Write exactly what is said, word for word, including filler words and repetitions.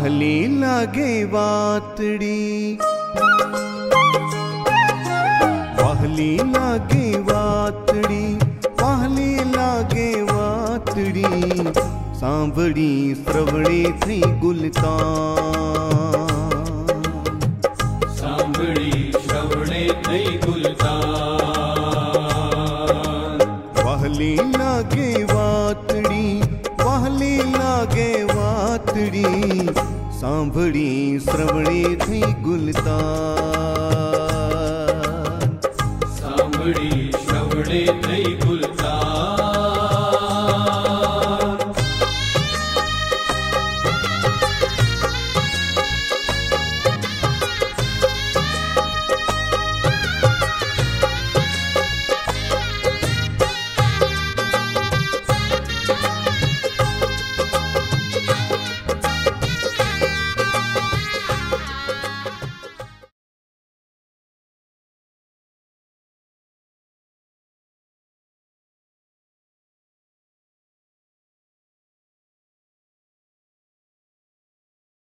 पहली लागे वातड़ी, पहली लागे वातड़ी, पहली लागे वातड़ी, सांवड़ी श्रवणे थी गुलता, सांवड़ी श्रवणे थी गुलता, पहली लागे वातड़ी, पहली लागे वातड़ी, सांवड़ी श्रवणे थी गुलता, सांवड़ी श्रवणे थी।